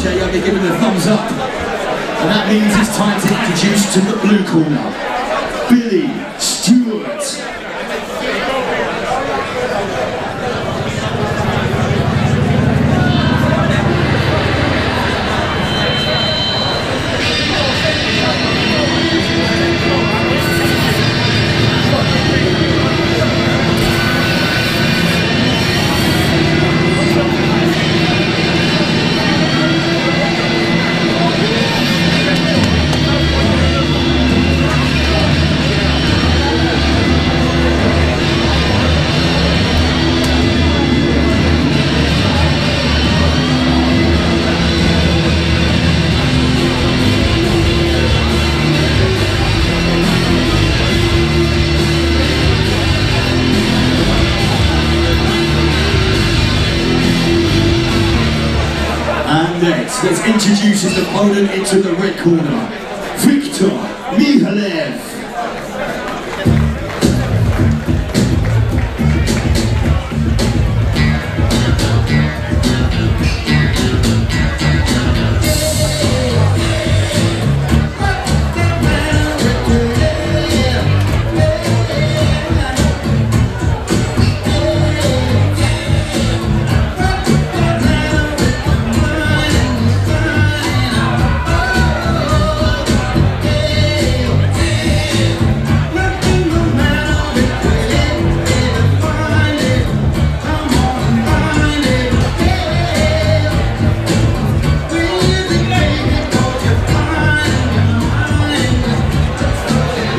JR, they're giving a thumbs up. And that means it's time to introduce to the blue corner, Billy Stewart. Next, let's introduce his opponent into the red corner, Viktor Mihalev.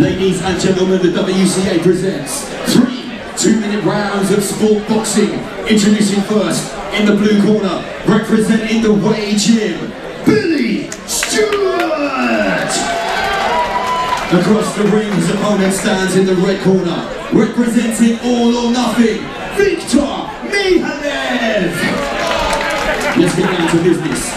Ladies and gentlemen, the WCA presents 3 two-minute rounds of sport boxing. Introducing first, in the blue corner, representing the Way Gym, Billy Stewart! Across the ring, his opponent stands in the red corner, representing All or Nothing, Viktor Mihalev! Let's get down to business.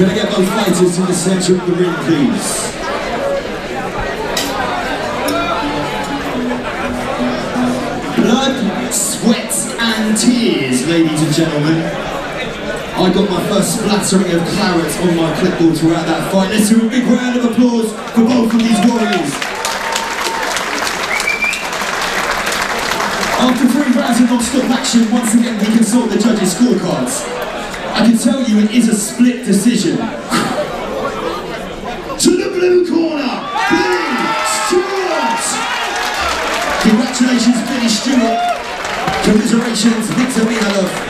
Can I get those fighters to the centre of the ring, please? Blood, sweat and tears, ladies and gentlemen. I got my first splattering of claret on my clipboard throughout that fight. Let's do a big round of applause for both of these warriors. After 3 rounds of non-stop action, once again we consult the judges' scorecards. I can tell you it is a split decision. To the blue corner, Billy Stewart! Congratulations, Billy Stewart. Commiserations, Viktor Mihalev.